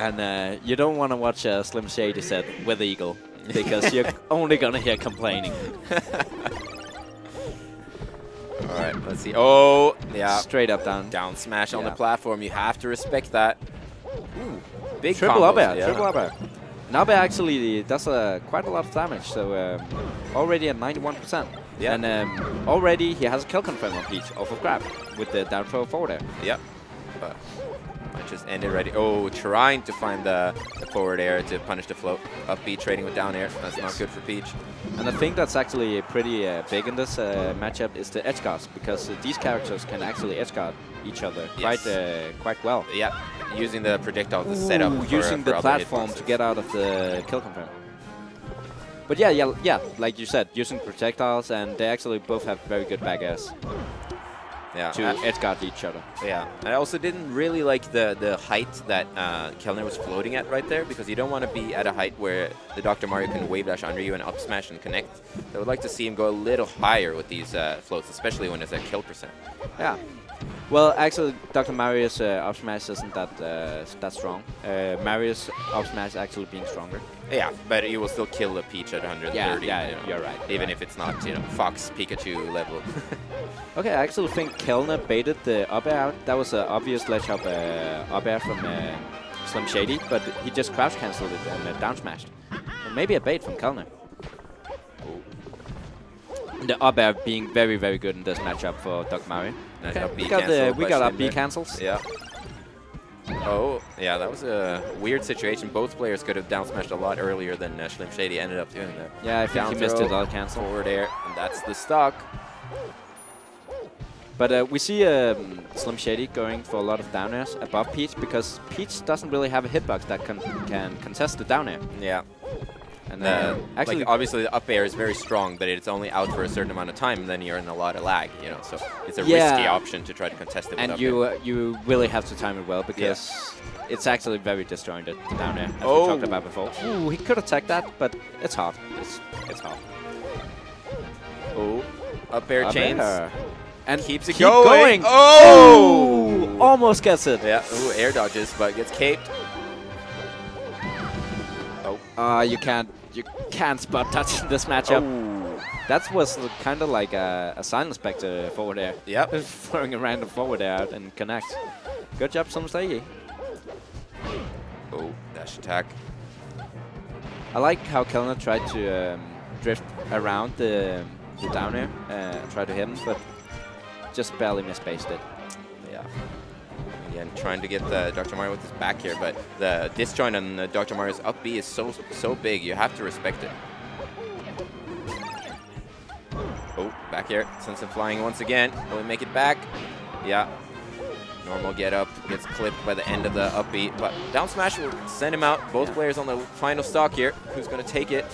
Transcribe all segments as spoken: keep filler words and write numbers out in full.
And uh, you don't want to watch a Slim Shady set with Eagle, because you're only going to hear complaining. All right, let's see. Oh, yeah. Straight up down. Down smash yeah. on the platform. You have to respect that. Ooh, big triple up air. Yeah. Triple up air. Nabe actually does uh, quite a lot of damage, so um, already at ninety-one percent. Yeah. And um, already he has a kill confirm on Peach off of grab with the down throw forward air. Yeah. But I just ended already. Oh, trying to find the, the forward air to punish the float. Up B trading with down air. That's yes. not good for Peach. And I think that's actually pretty uh, big in this uh, matchup is the edge guards, because uh, these characters can actually edge guard each other yes. quite uh, quite well. Yeah, using the projectile to set up. Using for, uh, for the platform to get out of the kill confirm. But yeah, yeah, yeah, like you said, using projectiles, and they actually both have very good back airs. Yeah, to edge guard each other. Yeah, I also didn't really like the the height that uh, Kellner was floating at right there, because you don't want to be at a height where the Doctor Mario can wave dash under you and up smash and connect. So I would like to see him go a little higher with these uh, floats, especially when it's at kill percent. Yeah. Well, actually, Doctor Mario's uh, up smash isn't that uh, that strong. Uh, Mario's up smash actually being stronger. Yeah, but it will still kill a Peach at one hundred thirty. Yeah, yeah, you know, you're right. You're even right. if it's not, you know, Fox Pikachu level. Okay, I actually think Kellner baited the up air out. That was an obvious ledge up, uh, up air from uh, Slim Shady, but he just crouch cancelled it and uh, down smashed. And maybe a bait from Kellner. The up air being very, very good in this matchup for Doctor Mario. Okay. We got the we got up B cancels. Yeah. Oh, yeah, that was a weird situation. Both players could have down smashed a lot earlier than uh, Slim Shady ended up doing that. Yeah, I think he missed it. All cancel forward air, and that's the stock. But uh, we see um, Slim Shady going for a lot of down airs above Peach, because Peach doesn't really have a hitbox that can can contest the down air. Yeah. And uh, actually, like, obviously the up air is very strong, but it's only out for a certain amount of time, and then you're in a lot of lag, you know, so it's a yeah. risky option to try to contest it with and up you air. Uh, you really have to time it well, because yeah. it's actually very disjointed down air, as oh. we talked about before. Ooh, he could attack that, but it's hard. It's, it's hard. Oh, up air up chains. Air. And keeps it keep going. going. Oh! Ooh, almost gets it. Yeah, ooh, air dodges, but gets caped. Oh. Uh, you can't. You can't spot touch this matchup. Oh. That was kind of like a, a Silent Spectre forward air. Yep. Throwing a random forward air out and connect. Good job, Somsei. Oh, dash attack. I like how Kellner tried to um, drift around the, the down air, uh, try to hit him, but just barely misspaced it. Yeah. Again, trying to get the Doctor Mario with his back here, but the disjoint on the Doctor Mario's up B is so so big. You have to respect it. Oh, back here, sense of flying once again. Will he make it back? Yeah. Normal get up gets clipped by the end of the up B, but down smash will send him out. Both yeah. players on the final stock here. Who's gonna take it?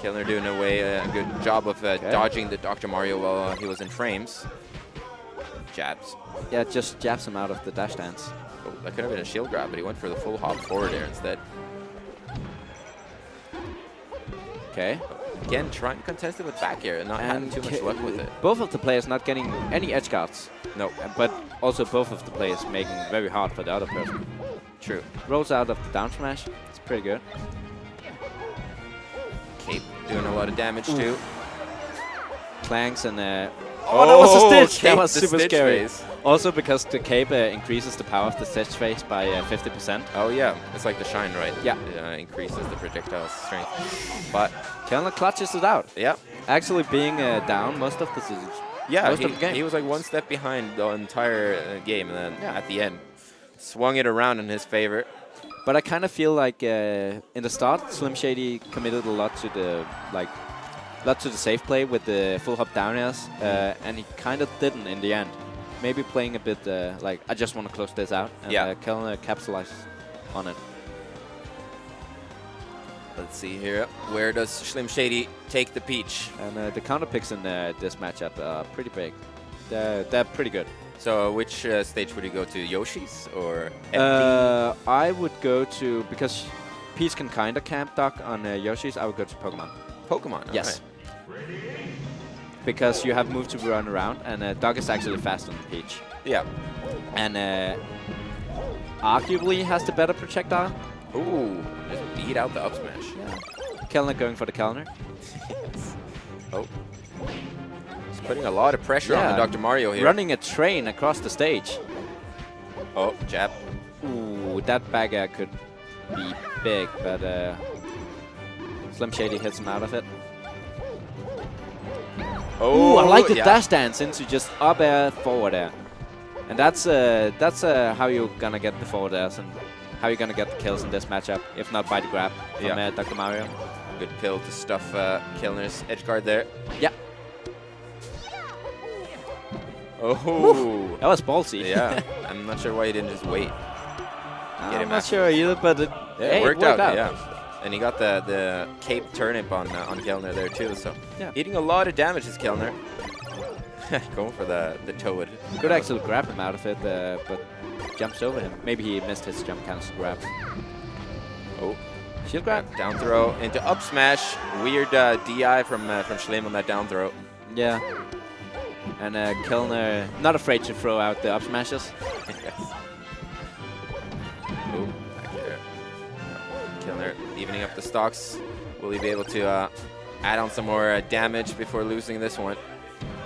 Kellner doing away a good job of uh, dodging the Doctor Mario while uh, he was in frames. Jabs. Yeah, just jabs him out of the dash dance. Oh, that could have been a shield grab, but he went for the full hop forward air instead. Okay. Again, trying to contest it with back air and not and having too much luck with it. Both of the players not getting any edge guards. No. But also both of the players making it very hard for the other person. True. Rolls out of the down smash. It's pretty good. Cape doing a lot of damage Ooh. too. Clanks and... Uh, Oh, oh, that was a stitch! That was super scary. Phase. Also because the cape uh, increases the power of the stitch phase by uh, fifty percent. Oh yeah, it's like the shine, right? Yeah. It uh, increases the projectile strength. But Kellner clutches it out. Yeah. Actually being uh, down most of the season. Yeah, most he, of the game. He was like one step behind the entire uh, game, and then yeah. at the end, swung it around in his favor. But I kind of feel like uh, in the start, Slim Shady committed a lot to the like. lot to the safe play with the full hop down airs, uh, and he kind of didn't in the end. Maybe playing a bit uh, like, I just want to close this out, and yeah. uh, Kellner capitalizes on it. Let's see here, where does Slim Shady take the Peach? And uh, the counter picks in uh, this matchup are pretty big. They're, they're pretty good. So which uh, stage would you go to, Yoshi's or M P? Uh, I would go to, because Peach can kind of camp dock on uh, Yoshi's, I would go to Pokemon. Pokemon, yes. Right. Because you have moved to run around, and uh, Doc is actually faster than Peach. Yeah. And uh, arguably has the better projectile. Ooh, just beat out the up smash. Yeah. Kelnick going for the counter. Yes. Oh. He's putting a lot of pressure yeah. on Doctor Mario here. Running a train across the stage. Oh, jab. Ooh, that back air could be big, but uh, Slim Shady hits him out of it. Oh, ooh, I like the yeah. dash dance into just up air, forward air. And that's uh, that's uh, how you're gonna get the forward airs and how you're gonna get the kills in this matchup, if not by the grab from yeah. uh, Doctor Mario. Good kill to stuff uh, Kellner's edge guard there. Yeah. Oh, that was ballsy. Yeah, I'm not sure why he didn't just wait. Get I'm not after. sure either, but it, yeah, it, hey, worked, it worked out. out. Yeah, and he got the the cape turnip on uh, on Kellner there too. So yeah. eating a lot of damage is Kellner. Going for the the toad. You could actually grab him out of it, uh, but jumps over him. Maybe he missed his jump cancel grab. Oh, shield grab. Down throw into up smash. Weird uh, D I from uh, from Schleim on that down throw. Yeah. And uh, Kellner not afraid to throw out the up smashes. Oh, back there. Kellner evening up the stocks. Will he be able to uh, add on some more uh, damage before losing this one?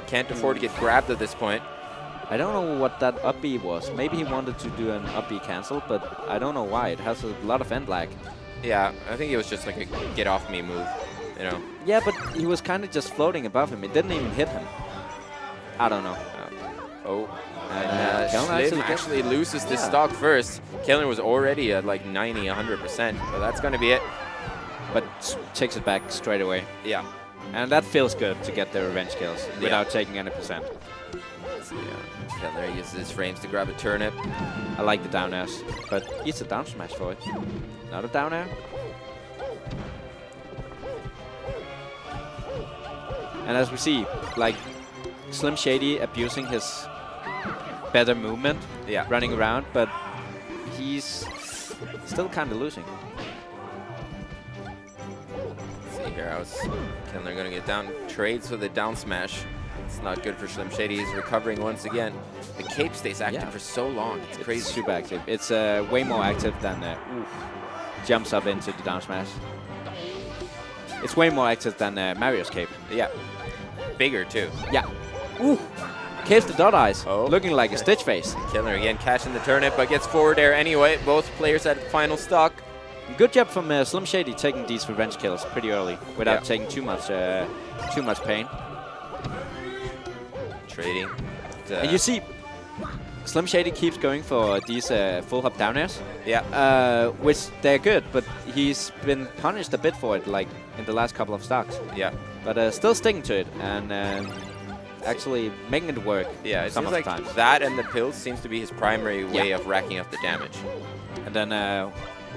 Can't afford to get grabbed at this point. I don't know what that up B was. Maybe he wanted to do an up B cancel, but I don't know why. It has a lot of end lag. Yeah, I think it was just like a get off me move, you know. Yeah, but he was kind of just floating above him. It didn't even hit him. I don't know. Uh, oh, and uh, Kellner actually, actually loses this yeah. stock first. Kellner was already at like ninety, one hundred percent. So that's going to be it. But takes it back straight away. Yeah. And that feels good to get the revenge kills yeah. without taking any percent. So, yeah. Kellner uses his frames to grab a turnip. I like the down airs, but it's a down smash for it. Not a down air. And as we see, like Slim Shady abusing his better movement, yeah. running around, but he's still kind of losing. Here, how's Kellner going to get down? Trades with a down smash. It's not good for Slim Shady. He's recovering once again. The cape stays active yeah. for so long. It's, it's crazy. Super active. It's uh, way more active than uh, oof, jumps up into the down smash. It's way more active than uh, Mario's cape. Yeah. Bigger too. Yeah. Ooh. Caves the dot eyes. Oh. Looking like a Stitch face. Kellner again catching the turnip, but gets forward air anyway. Both players at final stock. Good job from uh, Slim Shady taking these revenge kills pretty early without yeah. taking too much, uh, too much pain. Trading. Duh. And you see, Slim Shady keeps going for these uh, full hop down airs. Yeah. Uh, which they're good, but he's been punished a bit for it, like in the last couple of stocks. Yeah. But uh, still sticking to it and um, actually making it work. Yeah. It some seems of like times. That and the pills seems to be his primary way yeah. of racking up the damage. And then. Uh,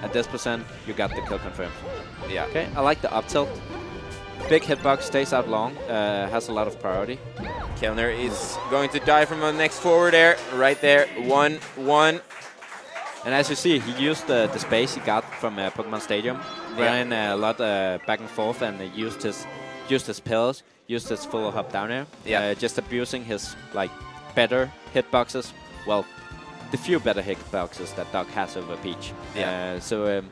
At this percent, you got the kill confirmed. Yeah. Okay, I like the up tilt. Big hitbox, stays out long, uh, has a lot of priority. Kellner is going to die from the next forward air. Right there, one, one. And as you see, he used uh, the space he got from uh, Pokemon Stadium. Yeah. Ran a lot uh, back and forth and uh, used his used his pills, used his full hop down air. Yeah. Uh, just abusing his like better hitboxes. Well, the few better hitboxes that Doc has over Peach. Yeah. Uh, so um,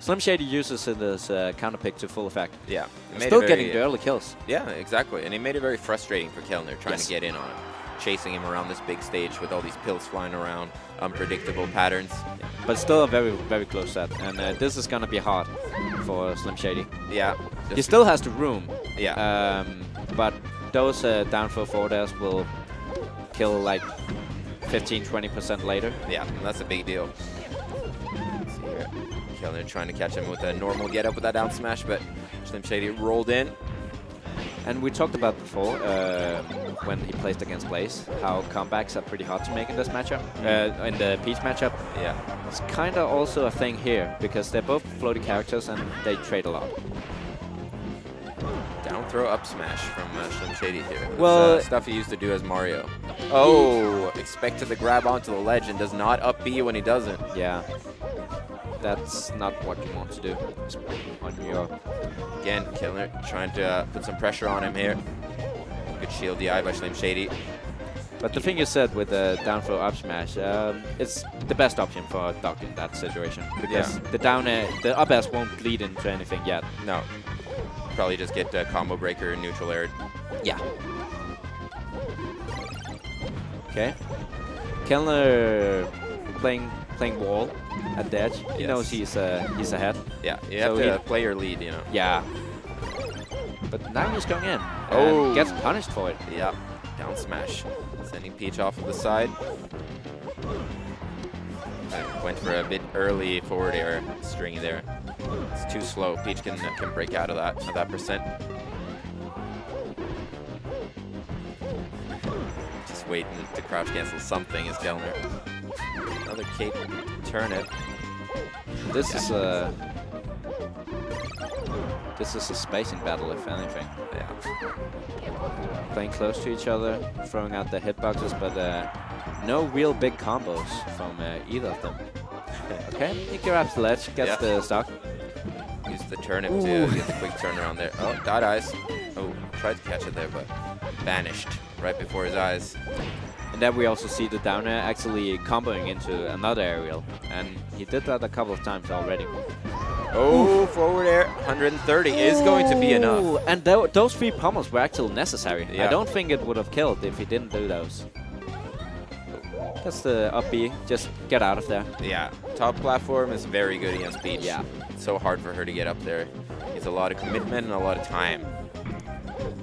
Slim Shady uses it as a counter pick to full effect. Yeah. Still getting the early kills. Yeah, exactly. And it made it very frustrating for Kellner trying yes. to get in on him, chasing him around this big stage with all these pills flying around, unpredictable patterns. But still a very, very close set. And uh, this is going to be hard for Slim Shady. Yeah. He still has the room. Yeah. Um, but those uh, down throw forward airs will kill like fifteen, twenty percent later. Yeah, that's a big deal. Let's see here. Kellner trying to catch him with a normal get up with that down smash, but Slim Shady rolled in. And we talked about before, uh, when he placed against Blaze, how comebacks are pretty hard to make in this matchup, uh, in the Peach matchup. Yeah. It's kind of also a thing here, because they're both floaty characters and they trade a lot. Down throw up smash from uh, Slim Shady here. That's, well, uh, stuff he used to do as Mario. Oh, expected the grab onto the ledge and does not up B when he doesn't. Yeah, that's not what you want to do on your. Again, Kellner trying to uh, put some pressure on him here. Good shield D I by Slim Shady. But the thing you said with the down throw up smash, um, it's the best option for Doc in that situation. Because yeah. the down air, the up S won't bleed into anything yet. No. Probably just get uh, combo breaker and neutral air. Yeah. Okay. Kellner playing playing wall at the edge. Yes. He knows he's uh, he's ahead. Yeah, you have so to play your lead, you know. Yeah. But now he's going in. Oh, and gets punished for it. Yeah. Down smash. Sending Peach off of the side. I went for a bit early forward air string there. It's too slow. Peach can can break out of that of that percent. Just waiting to crouch cancel something is down there. Another cape turnip. This yeah. is a this is a spacing battle, if anything. Yeah. Playing close to each other, throwing out the hitboxes, but uh, no real big combos from uh, either of them. Okay, he grabs the ledge, gets yeah. the stock. Use the turnip Ooh. to get the quick turnaround there. Oh, dot eyes. Oh, tried to catch it there, but vanished right before his eyes. And then we also see the down air actually comboing into another aerial, and he did that a couple of times already. Oh, Ooh. forward air, one hundred thirty Ooh. is going to be enough. And th those three pummels were actually necessary. Yeah. I don't think it would have killed if he didn't do those. That's the up B, just get out of there. Yeah, top platform is very good against Peach. Yeah. It's so hard for her to get up there. It's a lot of commitment and a lot of time.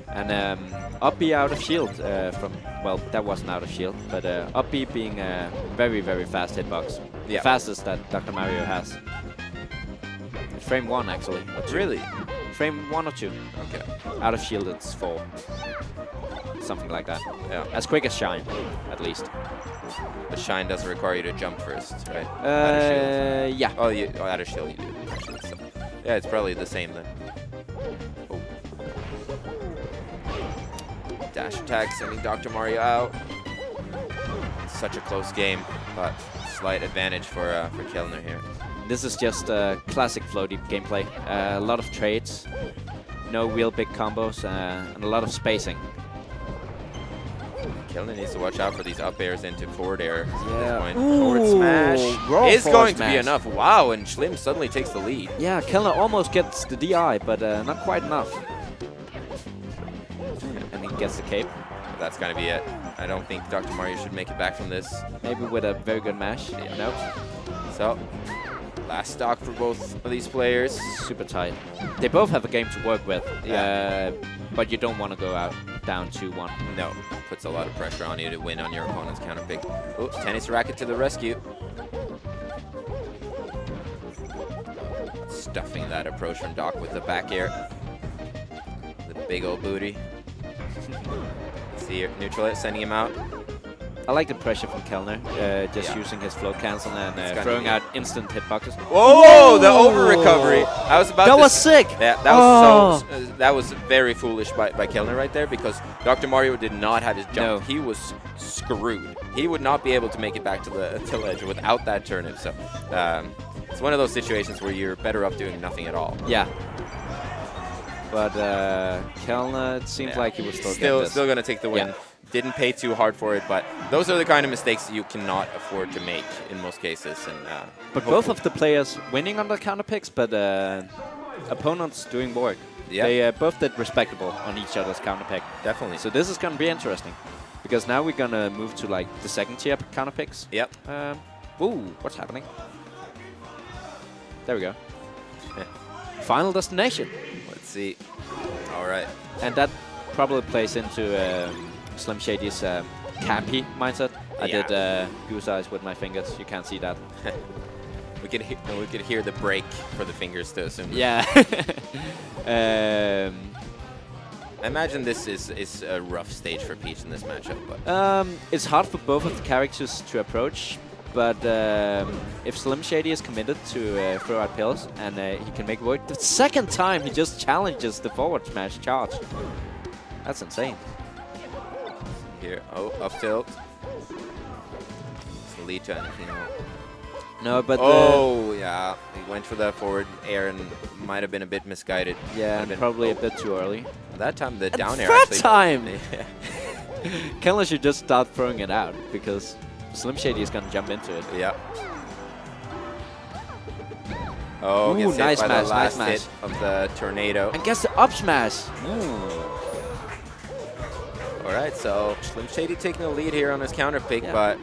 And um, up B out of shield uh, from, well, that wasn't out of shield, but uh, up B being a very, very fast hitbox. Yeah. Fastest that Doctor Mario has. Frame one, actually. Really? Frame one or two. Okay. Out of shield, it's four. Something like that. Yeah. As quick as Shine, at least. But Shine doesn't require you to jump first, right? Uh, out of shield. Yeah. Oh, you, oh, out of shield you do. Actually, so. Yeah, it's probably the same then. Oh. Dash attack, sending Doctor Mario out. Such a close game, but slight advantage for uh, for Kellner here. This is just uh, classic Flow Deep gameplay. Uh, a lot of trades, no real big combos, uh, and a lot of spacing. Kellner needs to watch out for these up airs into forward air. Yeah. Forward smash is going smash. to be enough. Wow, and Schlim suddenly takes the lead. Yeah, Kellner almost gets the D I, but uh, not quite enough. And he gets the cape. That's going to be it. I don't think Doctor Mario should make it back from this. Maybe with a very good mash. Yeah. Nope. So. Last stock for both of these players. Super tight. They both have a game to work with, yeah. uh, but you don't want to go out down two one. No, it puts a lot of pressure on you to win on your opponent's counter pick. Oh, tennis racket to the rescue. Stuffing that approach from Doc with the back air. The big old booty. See, neutral hit, sending him out. I like the pressure from Kellner, uh, just yeah. using his flow cancel and uh, throwing out instant hitboxes. Whoa, the over recovery! I was about. That to was sick. Yeah, that oh. was so. Uh, that was very foolish by, by Kellner right there, because Doctor Mario did not have his jump. No. He was screwed. He would not be able to make it back to the to ledge without that turnip. So um, it's one of those situations where you're better off doing nothing at all. Yeah. But uh, Kellner, it seemed yeah. like he was still still, still going to take the win. Yeah. Didn't pay too hard for it, but those are the kind of mistakes that you cannot afford to make in most cases. And uh, but both of the players winning on the counter picks, but uh, opponents doing work. Yeah. They uh, both did respectable on each other's counter pick. Definitely. So this is going to be interesting, because now we're going to move to like the second tier counter picks. Yep. Um, ooh, what's happening? There we go. Yeah. Final destination. Let's see. All right. And that probably plays into. Um, Slim Shady's um, campy mindset. I yeah. did uh, goose eyes with my fingers. You can't see that. we could we could hear the break for the fingers to assume. Yeah. um, I imagine this is is a rough stage for Peach in this matchup. But um, it's hard for both of the characters to approach. But um, if Slim Shady is committed to uh, throw out pills and uh, he can make work, the second time he just challenges the forward smash charge. That's insane. Here, oh, up tilt. It's the lead to anything. No, but oh the yeah, he went for that forward air and might have been a bit misguided. Yeah, and probably oh. a bit too early. That time the and down air. That actually, time. Yeah. Kenlan should just start throwing it out because Slim Shady is gonna jump into it. Yeah. Oh, ooh, nice smash, nice smash of the tornado. And gets the up smash. Ooh. All right, so Slim Shady taking the lead here on his counter pick, yeah. but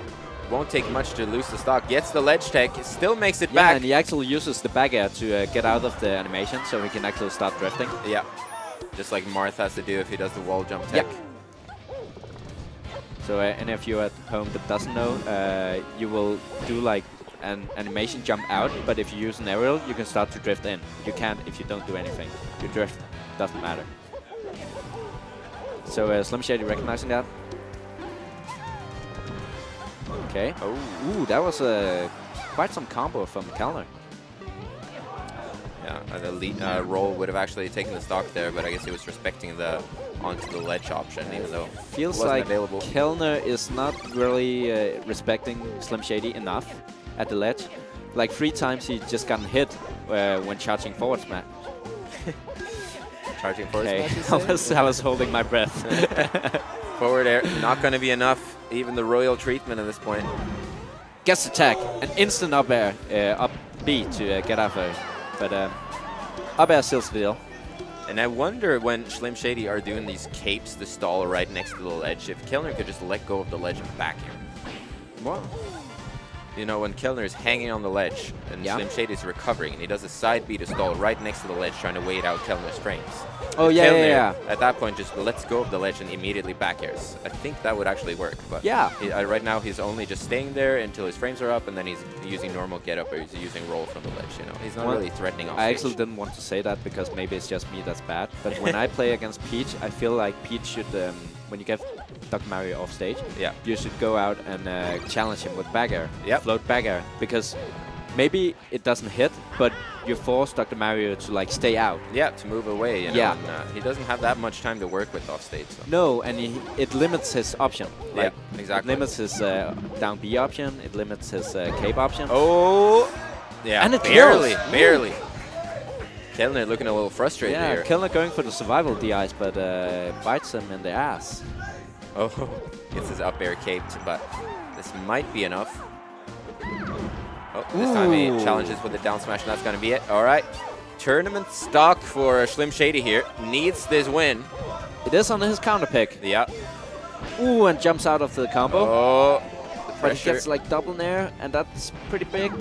won't take much to lose the stock. Gets the ledge tech, still makes it yeah, back. And he actually uses the back air to uh, get out of the animation so he can actually start drifting. Yeah. Just like Marth has to do if he does the wall jump tech. Yeah. So uh, any of you at home that doesn't know, uh, you will do like an animation jump out, but if you use an aerial, you can start to drift in. You can't if you don't do anything. Your drift doesn't matter. So uh, Slim Shady recognizing that. Okay. Oh. Ooh, that was uh, quite some combo from Kellner. Yeah, the lead, uh, roll would have actually taken the stock there, but I guess he was respecting the onto the ledge option, even though feels it wasn't like available. Kellner is not really uh, respecting Slim Shady enough at the ledge. Like three times he just gotten hit uh, when charging forward smash. Charging forward okay. smash? I was, I was holding my breath. Forward air, not going to be enough. Even the royal treatment at this point. Gets attack, an instant up air, uh, up B to uh, get out of it. But um, up air still still. And I wonder when Slim Shady are doing these capes, the stall right next to the ledge, if Kellner could just let go of the ledge and back here. What? You know, when Kellner is hanging on the ledge and yeah. Slim Shady is recovering, and he does a side B to stall right next to the ledge, trying to wait out Kellner's frames. Oh yeah, Kellner, yeah, yeah. At that point, just lets go of the ledge and immediately back airs. I think that would actually work. But yeah. He, uh, right now, he's only just staying there until his frames are up, and then he's using normal get up or he's using roll from the ledge. You know, he's not well, really threatening. Off I actually didn't want to say that because maybe it's just me that's bad. But when I play against Peach, I feel like Peach should. Um, When you get Doctor Mario off stage, yeah. you should go out and uh, challenge him with back air, yep. float back air, because maybe it doesn't hit, but you force Doctor Mario to like stay out. Yeah, to move away. You know, yeah, and, uh, he doesn't have that much time to work with off stage. So. No, and he, it limits his option. Like, yeah, exactly. It limits his uh, down B option. It limits his uh, cape option. Oh, yeah, and it barely, kills. barely. Kellner looking a little frustrated yeah, here. Yeah, Kellner going for the survival D Is, but uh, bites him in the ass. Oh, gets his up air caped, but this might be enough. Oh, this Ooh. time he challenges with a down smash, and that's going to be it. All right, tournament stock for Slim Shady here. Needs this win. It is on his counter pick. Yeah. Ooh, and jumps out of the combo. Oh, the pressure. But he gets like double nair, and that's pretty big.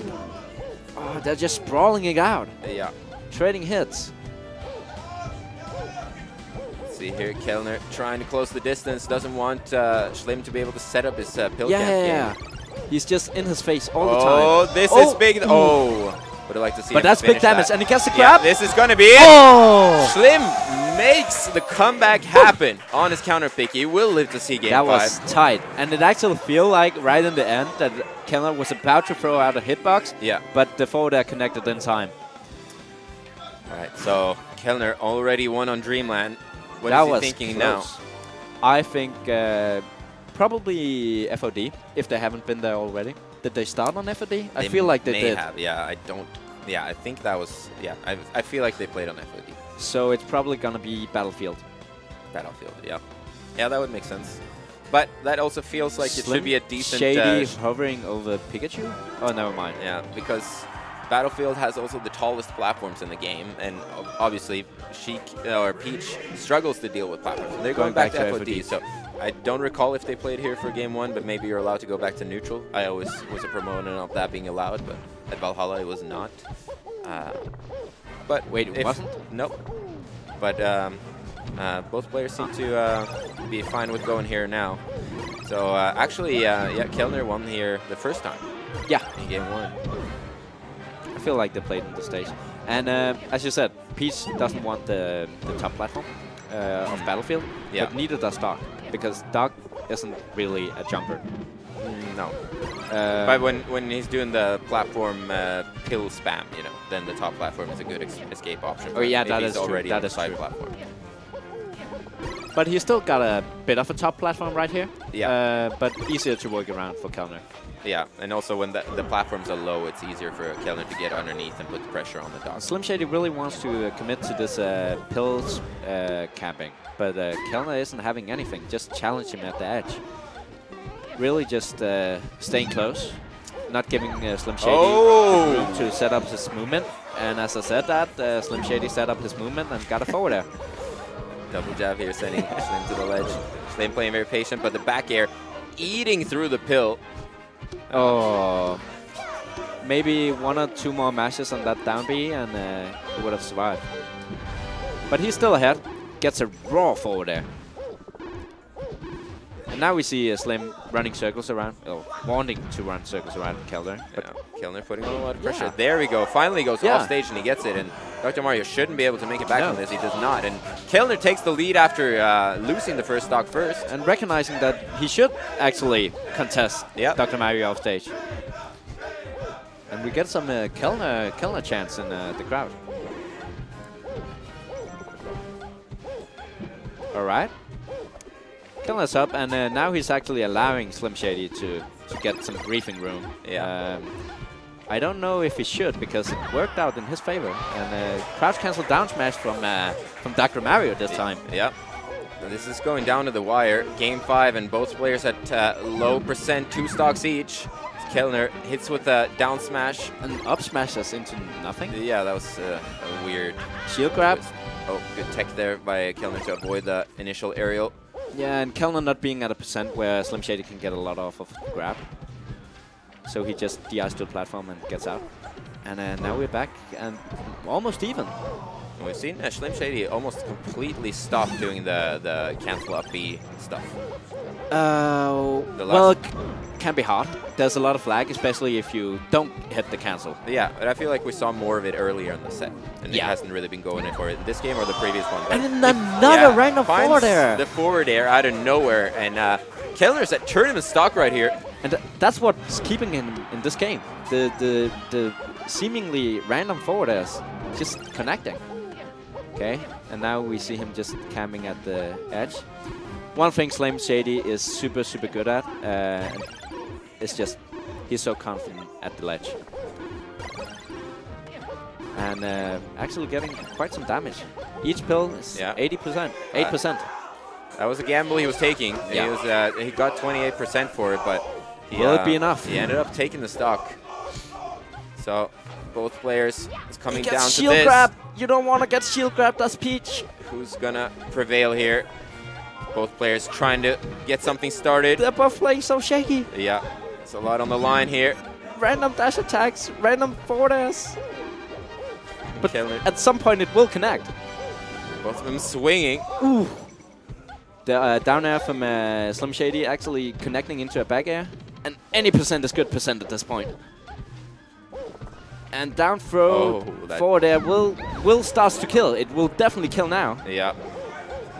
Oh, they're just sprawling it out. Yeah. Trading hits. Let's see here, Kellner trying to close the distance. Doesn't want uh, Slim to be able to set up his uh, pill yeah, camp. Yeah, yeah, yeah. He's just in his face all the time. Oh, this oh. is big. Oh. Would I like to see But that's big damage, that. and he gets the grab. Yeah, this is going to be it. Oh. Slim makes the comeback happen on his counter pick. He will live to see game that five. That was tight. And it actually feel like right in the end that Kellner was about to throw out a hitbox. Yeah. But the forward air connected in time. All right, so Kellner already won on Dreamland. What that is he was thinking close. now? I think uh, probably F O D, if they haven't been there already. Did they start on F O D? They I feel like they may did. Have, yeah, I don't. Yeah, I think that was. Yeah, I, I feel like they played on F O D. So it's probably going to be Battlefield. Battlefield, yeah. Yeah, that would make sense. But that also feels like Slim it should be a decent. Shady uh, hovering over Pikachu? Oh, never mind. Yeah, because. Battlefield has also the tallest platforms in the game, and obviously Sheik or Peach struggles to deal with platforms. They're going, going back, back to, to F O D, F O D, so I don't recall if they played here for game one, but maybe you're allowed to go back to neutral. I always was a proponent of that being allowed, but at Valhalla it was not. Uh, but wait, it wasn't? Nope. But um, uh, both players seem to uh, be fine with going here now. So uh, actually, uh, yeah, Kellner won here the first time. Yeah, in game one. I feel like they played on the stage. And uh, as you said, Peach doesn't want the, the top platform uh, of Battlefield, yeah. but neither does Dark, because Dark isn't really a jumper. No. Uh, but when, when he's doing the platform uh, pill spam, you know, then the top platform is a good ex escape option. Oh yeah, that is already true. That is side true. platform. But he's still got a bit of a top platform right here. Yeah. Uh, but easier to work around for Kellner. Yeah, and also when the, the platforms are low, it's easier for Kellner to get underneath and put the pressure on the dog. Slim Shady really wants to uh, commit to this uh, pills uh, camping, but uh, Kellner isn't having anything. Just challenge him at the edge. Really just uh, staying close, not giving uh, Slim Shady oh. room to set up his movement. And as I said that, uh, Slim Shady set up his movement and got a forward air. Double jab here, sending Slim to the ledge. Slim playing very patient, but the back air eating through the pill. Oh, maybe one or two more matches on that down B and uh, he would have survived. But he's still ahead, gets a raw forward air. And now we see uh, Slim running circles around, or wanting to run circles around Kellner. Yeah. Kellner putting on a lot of pressure. Yeah. There we go, finally goes yeah. off stage and he gets it. And Doctor Mario shouldn't be able to make it back no. from this, he does not. And Kellner takes the lead after uh, losing the first stock first. And recognizing that he should actually contest yep. Doctor Mario off stage. And we get some uh, Kellner, Kellner chants in uh, the crowd. All right. Kellner's up, and uh, now he's actually allowing Slim Shady to, to get some briefing room. Yeah. Um, I don't know if he should, because it worked out in his favor. And uh, crouch cancel down smash from uh, from Doctor Mario this time. Yep. And this is going down to the wire. Game five, and both players at uh, low percent, two stocks each. Kellner hits with a down smash. And up smash us into nothing. Yeah, that was uh, a weird shield grab. Oh, good tech there by Kellner to avoid the initial aerial. Yeah, and Kellner not being at a percent where Slim Shady can get a lot off of grab. So he just D Is to the platform and gets out. And uh, now we're back and almost even. And we've seen uh, Slim Shady almost completely stop doing the, the cancel up B stuff. Uh, well, it can be hard. There's a lot of lag, especially if you don't hit the cancel. Yeah, but I feel like we saw more of it earlier in the set. And yeah. it hasn't really been going in for it this game or the previous one. But and then another yeah, random forward air. The forward air out of nowhere. And uh, Kellner's at tournament stock right here. And th that's what's keeping him in this game. The, the, the seemingly random forward airs just connecting. Okay, and now we see him just camping at the edge. One thing Slim Shady is super, super good at uh, is just he's so confident at the ledge. And uh, actually getting quite some damage. Each pill is yeah. eighty percent, eight percent. That was a gamble he was taking. Yeah. He, was, uh, he got twenty-eight percent for it, but he, will uh, it be enough? He ended up taking the stock. So both players is coming down to this. Shield grab. You don't want to get shield grabbed as Peach. Who's gonna prevail here? Both players trying to get something started. They're both playing so shaky. Yeah, it's a lot on the line here. Random dash attacks, random forwards. But Kellner. At some point it will connect. Both of them swinging. Ooh. The uh, down air from uh, Slim Shady actually connecting into a back air. And any percent is good percent at this point. And down throw oh, forward air will, will starts to kill. It will definitely kill now. Yeah.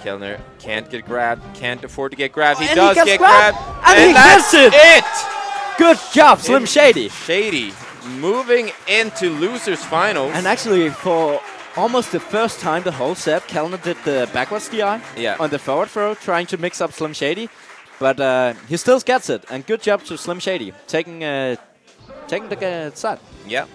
Kellner can't get grabbed, can't afford to get grabbed. He oh, does he get grabbed. grabbed. And, and he that's gets it. it! Good job, Slim it Shady. Shady moving into losers finals. And actually for... almost the first time the whole set, Kellner did the backwards D I yeah. on the forward throw, trying to mix up Slim Shady, but uh, he still gets it. And good job to Slim Shady, taking uh, taking the uh, side. Yeah.